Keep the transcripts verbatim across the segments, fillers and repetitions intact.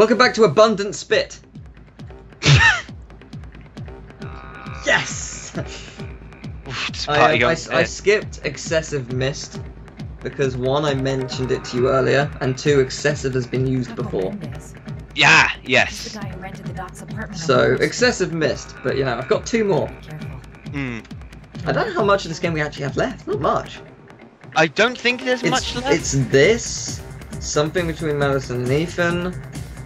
Welcome back to Abundant Spit. Yes! Oof, I, um, I, I skipped Excessive Mist because one, I mentioned it to you earlier, and two, Excessive has been used before. Yeah, yes. So, Excessive Mist, but you know, I've got two more. Mm. I don't know how much of this game we actually have left. Not much. I don't think there's it's, much left. It's this, something between Madison and Ethan,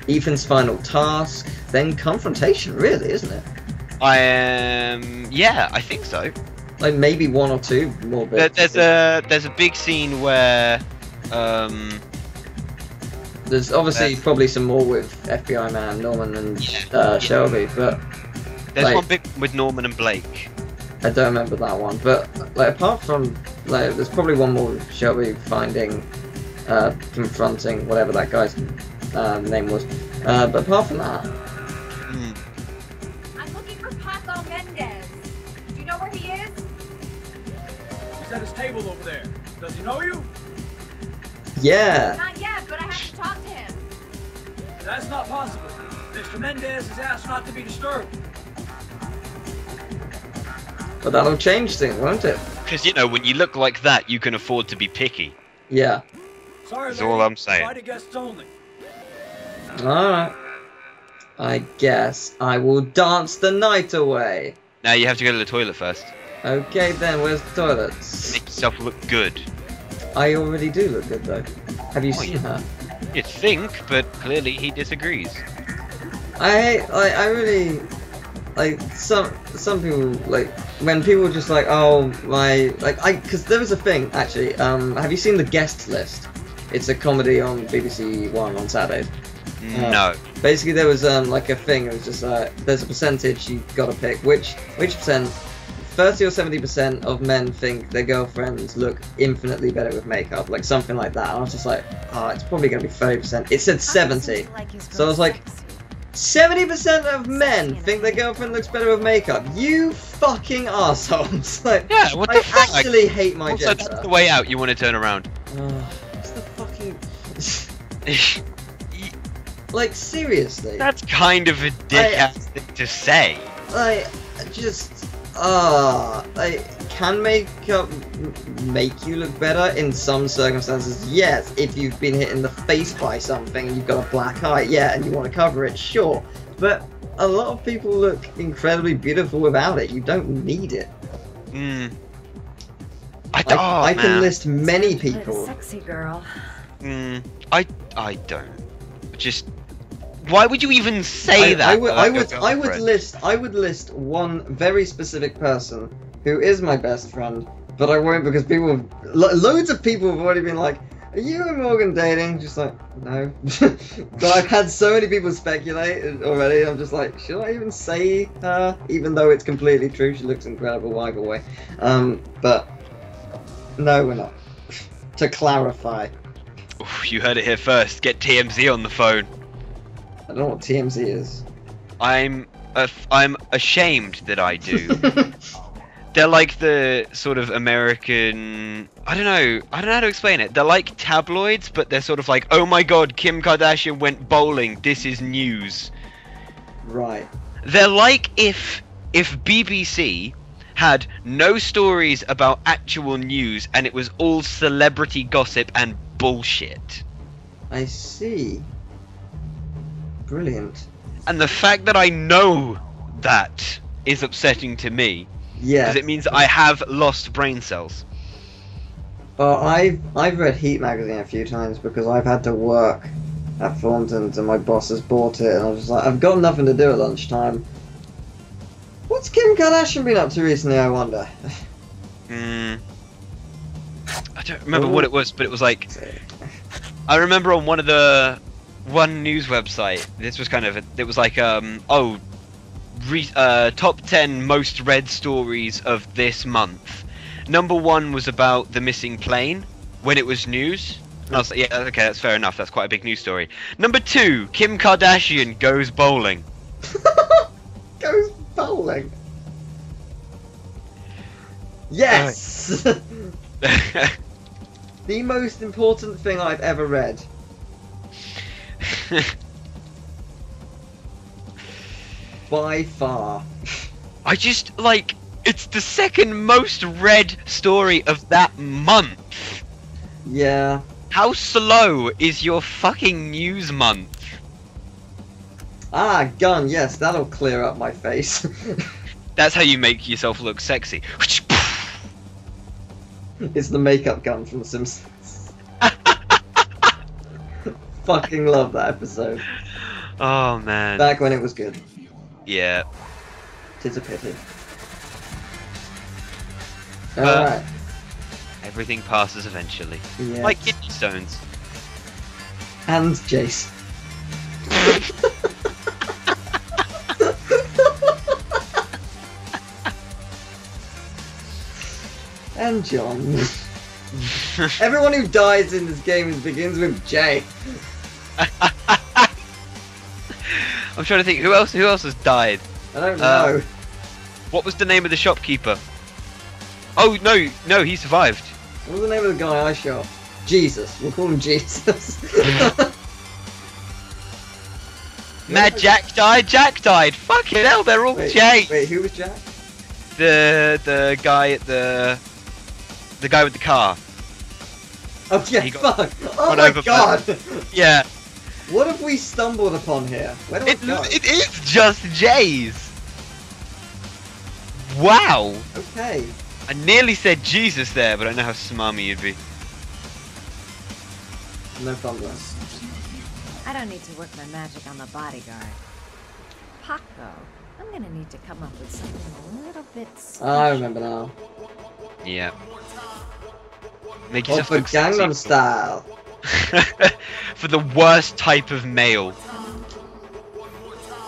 Ethan's final task, then confrontation, really, isn't it? I um yeah, I think so. Like maybe one or two more bits. There's a there's a big scene where um there's obviously uh, probably some more with F B I man Norman and yeah, uh, yeah. Shelby, but there's like, one bit with Norman and Blake. I don't remember that one, but like apart from like there's probably one more with Shelby finding, uh, confronting whatever that guy's uh, name was. Uh, but apart from that. Paco Mendez. Do you know where he is? He's at his table over there. Does he know you? Yeah. Not yet, but I have to talk to him. That's not possible. Mister Mendez is asked not to be disturbed. But that'll change things, won't it? Because, you know, when you look like that, you can afford to be picky. Yeah. Sorry, that's all I'm saying. Try to guess only. Alright. I guess I will dance the night away. Now you have to go to the toilet first. Okay then, where's the toilets? Make yourself look good. I already do look good though. Have you oh, seen yeah. her? You'd think, but clearly he disagrees. I, I, I really, like, some some people, like, when people are just like, oh, my, like, I, because there was a thing, actually, um, have you seen The Guest List? It's a comedy on B B C One on Saturdays. Uh, no. Basically, there was um, like a thing. It was just uh, there's a percentage you got to pick. Which which percent? Thirty or seventy percent of men think their girlfriends look infinitely better with makeup, like something like that. And I was just like, ah, oh, it's probably gonna be thirty percent. It said seventy, so I was like, seventy percent of men think their girlfriend looks better with makeup. You fucking assholes! Like, yeah, what the I fuck? actually I... hate my also, gender. That's the way out. You want to turn around? Oh, it's the fucking. Like, seriously. That's kind of a dick-ass thing to say. Like, just, ah, uh, like, can makeup make you look better in some circumstances? Yes, if you've been hit in the face by something and you've got a black eye, yeah, and you want to cover it, sure. But a lot of people look incredibly beautiful without it. You don't need it. Mm. I, don't, I, oh, I can list many people. Sexy girl. Mm. I, I don't. Just... Why would you even say I, that? I would, I would, I would list, I would list one very specific person who is my best friend, but I won't because people, have, lo loads of people have already been like, "Are you and Morgan dating?" Just like, no. But I've had so many people speculate already. I'm just like, should I even say her? Even though it's completely true, she looks incredible either way. Um, but no, we're not. To clarify. You heard it here first. Get T M Z on the phone. I don't know what T M Z is. I'm a, I'm ashamed that I do. They're like the sort of American... I don't know. I don't know how to explain it. They're like tabloids, but they're sort of like, oh my god, Kim Kardashian went bowling. This is news. Right. They're like if if B B C had no stories about actual news and it was all celebrity gossip and bullshit. I see. Brilliant. And the fact that I know that is upsetting to me. Yeah. Because it means I have lost brain cells. Well, I've, I've read Heat Magazine a few times because I've had to work at Thornton's and my boss has bought it and I was just like, I've got nothing to do at lunchtime. What's Kim Kardashian been up to recently, I wonder? Hmm. I don't remember Ooh. what it was, but it was like... I remember on one of the... One news website, this was kind of... A, it was like, um... Oh, re uh, top ten most read stories of this month. Number one was about the missing plane, when it was news. And I was like, yeah, okay, that's fair enough. That's quite a big news story. Number two, Kim Kardashian goes bowling. Goes bowling? Yes! Uh, The most important thing I've ever read. by far. I just, like, it's the second most read story of that month. Yeah. How slow is your fucking news month? Ah, gun, yes, that'll clear up my face. That's how you make yourself look sexy. It's the makeup gun from The Sims. Fucking love that episode. Oh, man. Back when it was good. Yeah. Tis a pity. Alright. Everything passes eventually. Yes. Like kidney stones. And Jason. And John. Everyone who dies in this game begins with J. I'm trying to think, who else who else has died? I don't know. Uh, what was the name of the shopkeeper? Oh no, no, he survived. What was the name of the guy I shot? Jesus. We'll call him Jesus. Mad Jack died, Jack died! Fucking hell, they're all wait, J. Wait, who was Jack? The the guy at the the guy with the car. Oh yeah, he got fuck! Oh my god! Yeah. What have we stumbled upon here? Where do it, we go? It is just J's. Wow. Okay. I nearly said Jesus there, but I know how smarmy you'd be. No problem. I don't need to work my magic on the bodyguard. Paco. I'm gonna need to come up with something a little bit special. I remember now. Yeah. Make yourself look sexy. Gangnam Style. For the worst type of male.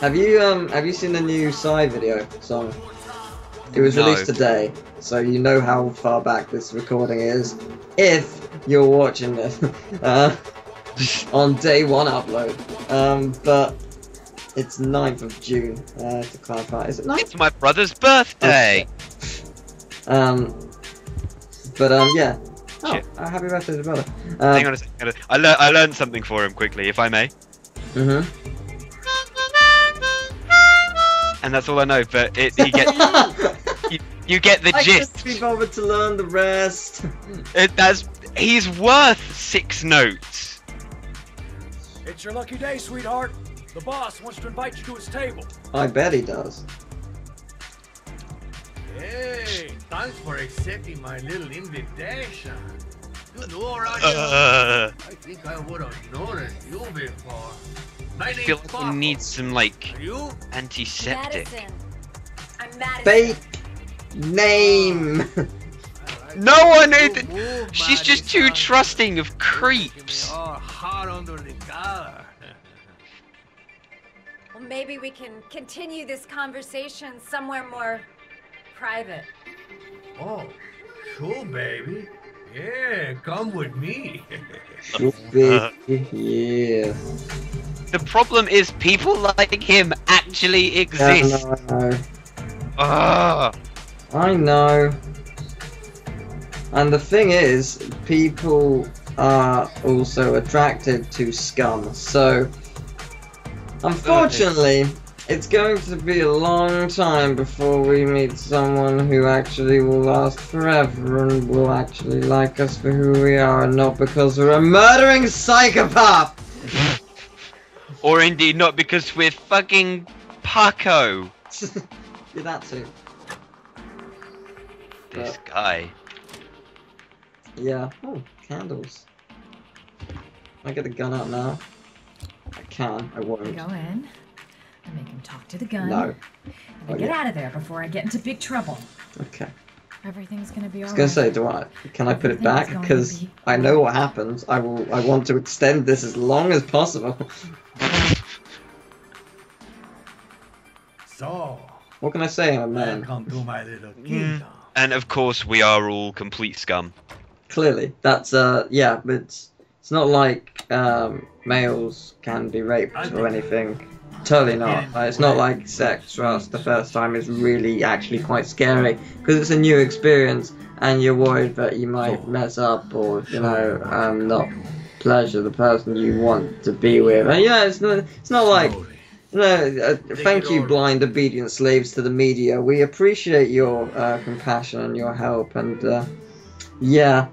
Have you um have you seen the new Psy video song? It was no. released today, so you know how far back this recording is. If you're watching this uh, on day one upload, um but. It's ninth of June, uh, to clarify. Is it ninth? It's my brother's birthday! Oh, um, but, um, yeah. Oh, shit. Uh, happy birthday to brother. Um, Hang on a second. I, lear I learned something for him quickly, if I may. Mm-hmm. And that's all I know, but it, he gets... you, you get the I gist. I can't be bothered to learn the rest. It, that's, he's worth six notes. It's your lucky day, sweetheart. The boss wants to invite you to his table. I bet he does. Hey, thanks for accepting my little invitation. Good lord, uh, I think I would have noticed you before. My name's I feel like we need some, like, antiseptic. Madison. I'm Madison. Fake name. Like no one is. She's just too trusting of creeps. Hot under the collar. Well, maybe we can continue this conversation somewhere more private. Oh, sure, baby. Yeah, come with me. Sure, baby. Yeah. The problem is people like him actually exist. Yeah, I know. Ah. I know. And the thing is, people are also attracted to scum, so... Unfortunately, it's going to be a long time before we meet someone who actually will last forever and will actually like us for who we are and not because we're a murdering psychopath! Or indeed not because we're fucking Paco! Yeah, that too. This but, guy. Yeah. Oh, candles. I get the gun out now. I can, I won't. Go in, I make him talk to the gun. No. And we oh, get yeah. out of there before I get into big trouble. Okay. Everything's gonna be alright. I was gonna say, do I, can I put it back? Because be... I know what happens. I will, I want to extend this as long as possible. So. What can I say, I'm a man? Welcome to my little kingdom. Mm. And of course, we are all complete scum. Clearly, that's, uh, yeah, but it's, it's not like, um, males can be raped or anything. Totally not. Like, it's not like sex for us the first time is really actually quite scary because it's a new experience and you're worried that you might mess up or, you know, um, not pleasure the person you want to be with. And yeah, it's not, it's not like No, uh, thank you, blind, obedient slaves to the media. We appreciate your uh, compassion and your help, and uh, yeah.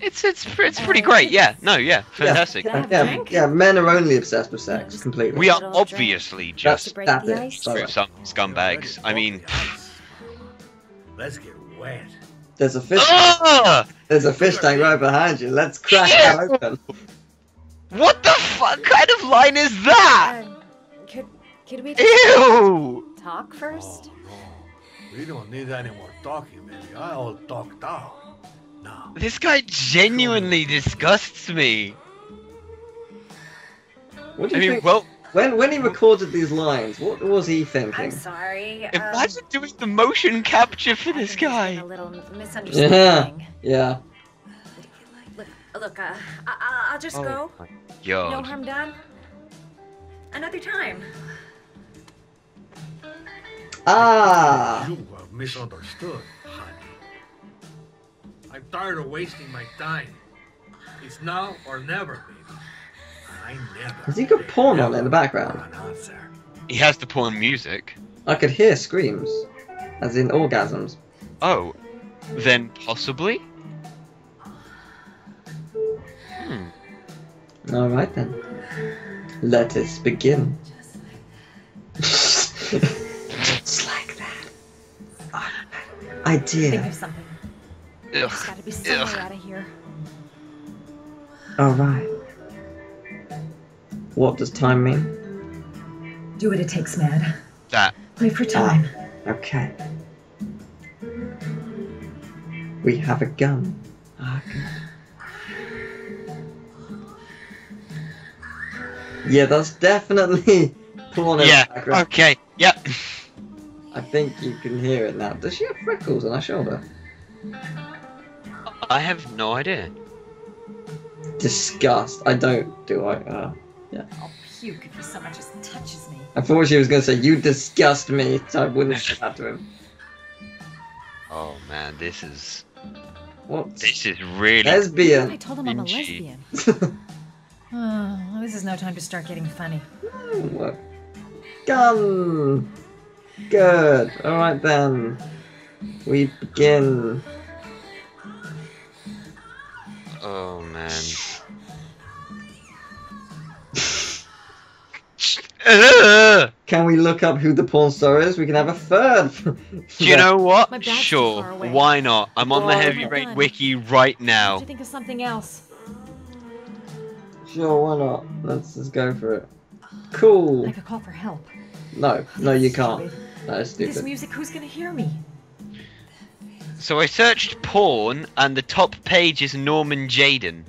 It's it's it's pretty great, yeah. No, yeah, fantastic. Yeah, yeah, yeah, men are only obsessed with sex, completely. We are obviously just that some scumbags. I mean, let's get wet. There's a fish. Oh! There's a fish tank right behind you. Let's crack yeah. it open. What the fuck kind of line is that? Uh, could could we Ew. talk first? Oh, no. We don't need any more talking, baby. I all talked out. No. This guy genuinely disgusts me. What do you I mean, think? Well, when when he recorded these lines, what was he thinking? I'm sorry. Um, Imagine doing the motion capture for this guy. A little misunderstanding. Yeah. Yeah. Look, look. Uh, I, I'll just oh go. Yo. No harm done. Another time. Ah. You were misunderstood, honey. I'm tired of wasting my time. It's now or never, baby. I never. Has he got porn on in the background? He has the porn music. I could hear screams, as in orgasms. Oh, then possibly? Hmm. Alright then. Let us begin. Just like that. Just like that. Oh, idea. Think of something. There's gotta be some way out of here. Alright. What does time mean? Do what it takes, man. That. Play for time. Ah, okay. We have a gun. Okay. Yeah, that's definitely porn in yeah. the background. Okay, yep. I think you can hear it now. Does she have freckles on her shoulder? I have no idea. Disgust. I don't. Do I? Uh, yeah. I'll puke if he so much as touches me. I thought she was going to say, "You disgust me," so I wouldn't say that to him. Oh man, this is. What? This is really. Lesbian. I told him I'm a lesbian. Oh, well, this is no time to start getting funny. Oh, gun. Good. All right then. We begin. Oh man. Can we look up who the porn star is? We can have a third. Do you know what? Sure. Why not? I'm on oh, the Heavy Rain wiki right now. I should think of something else. Sure, why not? Let's just go for it. Cool. I could call for help. No, no, you can't. That is stupid. This music, who's gonna hear me? So I searched porn, and the top page is Norman Jaden.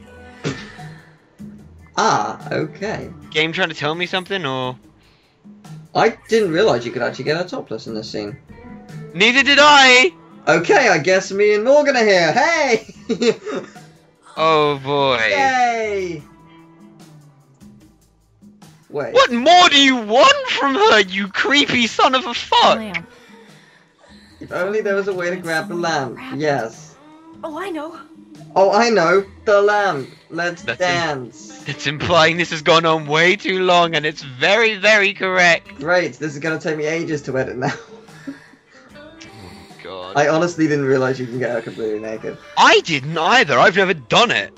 Ah, okay. Game trying to tell me something, or...? I didn't realise you could actually get a topless in this scene. Neither did I! Okay, I guess me and Morgan are here, hey! Oh boy. Yay! Wait. What more do you want from her, you creepy son of a fuck? Lamp. If only there was a way to grab the lamp. Yes. Oh, I know. Oh, I know. The lamp. Let's that's dance. It's im implying this has gone on way too long, and it's very, very correct. Great. This is going to take me ages to edit now. Oh, God. I honestly didn't realise you can get her completely naked. I didn't either. I've never done it.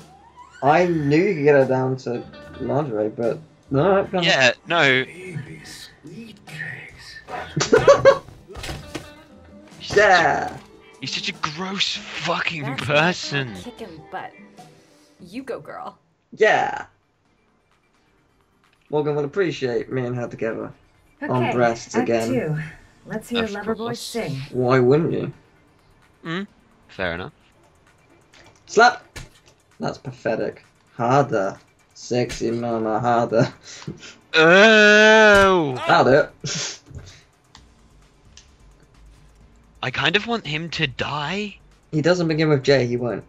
I knew you could get her down to lingerie, but... no. Yeah, no. Baby, sweet cakes. Yeah. He's such a gross fucking That's person. Kick him butt. You go, girl. Yeah. Morgan will appreciate me and her together. Okay, on breasts again. Two. Let's hear of lover boy sing. Why wouldn't you? Hmm. Fair enough. Slap. That's pathetic. Harder. Sexy mama, harder. Oh. That'll it. I kind of want him to die. He doesn't begin with J, he won't.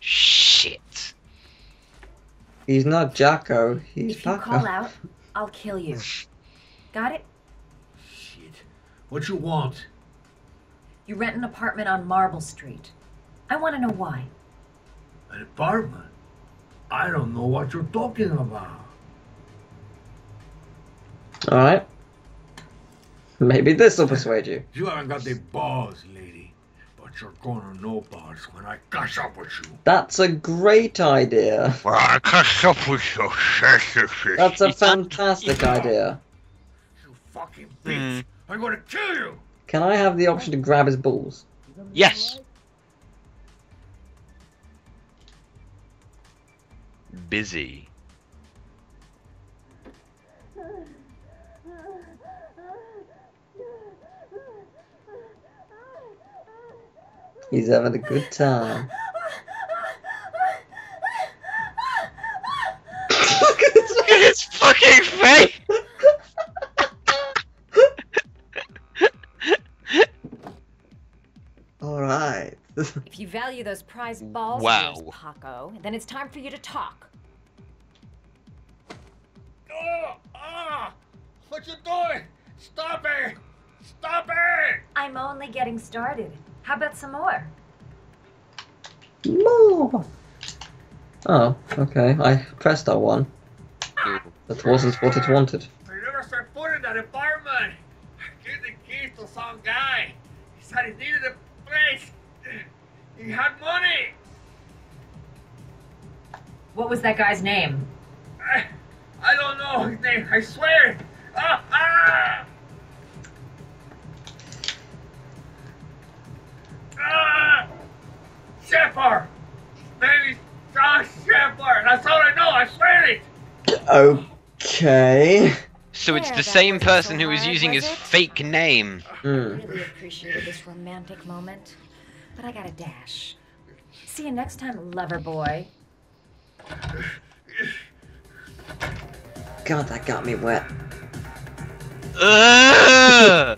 Shit. He's not Jocko, he's Paco. If you call out, I'll kill you. Got it? Shit. What you want? You rent an apartment on Marble Street. I want to know why. An apartment? I don't know what you're talking about. All right. Maybe this will persuade you. You haven't got the balls, lady, but you're gonna know balls when I catch up with you. That's a great idea. Well, I catch up with you, shit. That's a fantastic idea. You fucking bitch! Mm. I'm gonna kill you. Can I have the option to grab his balls? Yes. Busy. He's having a good time. Look at his, Look at his fucking face! Alright. If you value those prize balls, wow. Yours, Paco, then it's time for you to talk. Oh, ah, what you doing? Stop it! Stop it! I'm only getting started. How about some more? More! Oh, okay. I pressed that one. That wasn't what it wanted. I never set foot in that apartment! I gave the keys to some guy. He said he needed a place. He had money! What was that guy's name? I, I don't know his name, I swear! Ah! Ah! Ah! Shepard! Maybe Josh Shepard! That's all I know, I swear it! Okay... So it's the same person who was using his fake name. I really appreciated this romantic moment, but I gotta dash. See you next time, lover boy. God, that got me wet. Uh!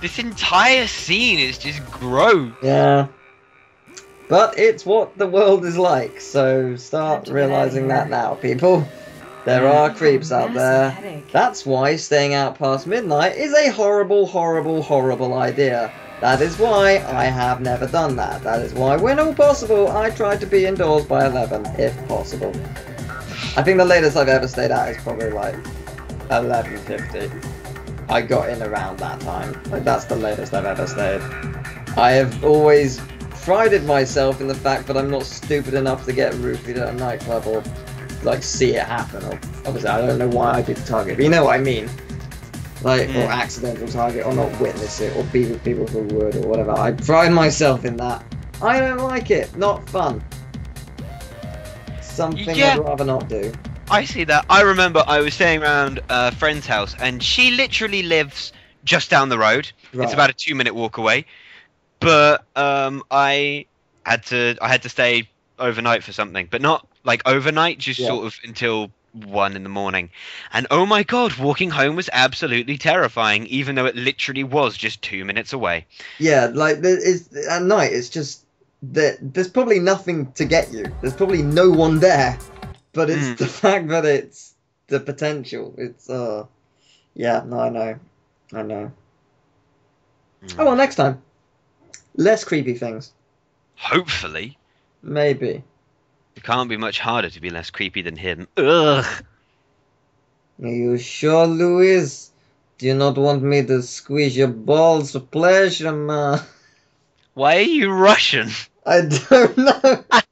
This entire scene is just gross. Yeah. But it's what the world is like, so start realizing that now, people. There are creeps out there. That's why staying out past midnight is a horrible, horrible, horrible idea. That is why I have never done that. That is why, when all possible, I try to be indoors by eleven, if possible. I think the latest I've ever stayed out is probably like eleven fifty. I got in around that time. Like, that's the latest I've ever stayed. I have always prided myself in the fact that I'm not stupid enough to get roofied at a nightclub or, like, see it happen. Or, obviously, I don't know why I did the target, but you know what I mean. Like, mm. or accidental target, or not witness it, or be with people who would, or whatever. I pride myself in that. I don't like it. Not fun. Something yeah. I'd rather not do. I see that. I remember I was staying around a friend's house, and she literally lives just down the road. Right. It's about a two-minute walk away. But um, I had to I had to stay overnight for something, but not like overnight, just yeah. sort of until one in the morning. And oh my god, walking home was absolutely terrifying, even though it literally was just two minutes away. Yeah, like it's, at night, it's just that there's probably nothing to get you. There's probably no one there. But it's mm. the fact that it's the potential. It's, uh... Yeah, no, I know. I know. Mm. Oh, well, next time. Less creepy things. Hopefully. Maybe. It can't be much harder to be less creepy than him. Ugh! Are you sure, Louise? Do you not want me to squeeze your balls for pleasure, man? Why are you Russian? I don't know.